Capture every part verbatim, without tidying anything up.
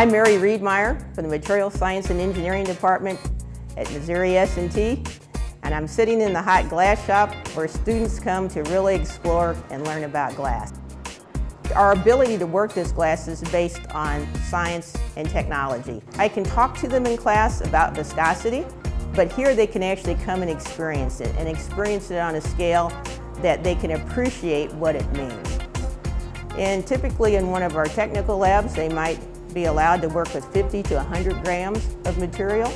I'm Mary Reedmeyer from the Materials Science and Engineering Department at Missouri S and T, and I'm sitting in the hot glass shop where students come to really explore and learn about glass. Our ability to work this glass is based on science and technology. I can talk to them in class about viscosity, but here they can actually come and experience it, and experience it on a scale that they can appreciate what it means. And typically in one of our technical labs, they might be allowed to work with fifty to one hundred grams of material.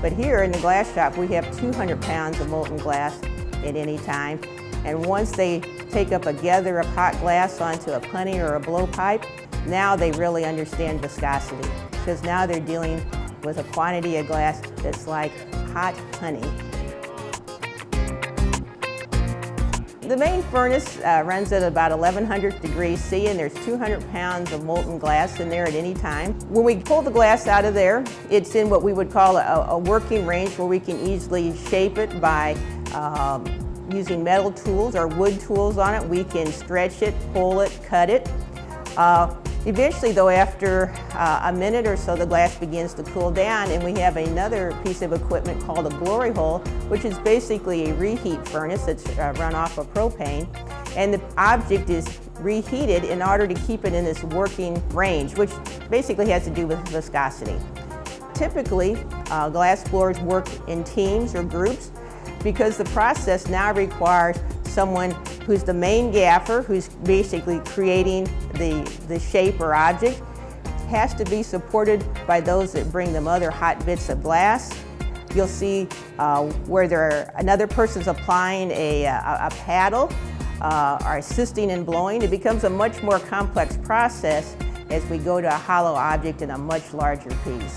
But here in the glass shop, we have two hundred pounds of molten glass at any time. And once they take up a gather of hot glass onto a punty or a blowpipe, now they really understand viscosity, because now they're dealing with a quantity of glass that's like hot honey. The main furnace uh, runs at about eleven hundred degrees C, and there's two hundred pounds of molten glass in there at any time. When we pull the glass out of there, it's in what we would call a, a working range where we can easily shape it by um, using metal tools or wood tools on it. We can stretch it, pull it, cut it. Uh, eventually though, after uh, a minute or so, the glass begins to cool down, and we have another piece of equipment called a glory hole, which is basically a reheat furnace that's uh, run off of propane, and the object is reheated in order to keep it in this working range, which basically has to do with viscosity. Typically, uh, glass blowers work in teams or groups, because the process now requires someone who's the main gaffer, who's basically creating the, the shape or object, has to be supported by those that bring them other hot bits of glass. You'll see uh, where there another person's applying a, a, a paddle uh, or assisting in blowing. It becomes a much more complex process as we go to a hollow object in a much larger piece.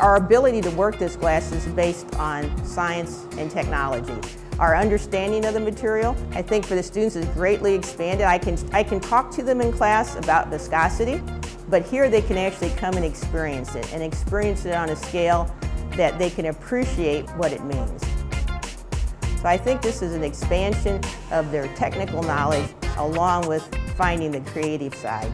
Our ability to work this glass is based on science and technology. Our understanding of the material, I think for the students, is greatly expanded. I can, I can talk to them in class about viscosity, but here they can actually come and experience it, and experience it on a scale that they can appreciate what it means. So I think this is an expansion of their technical knowledge along with finding the creative side.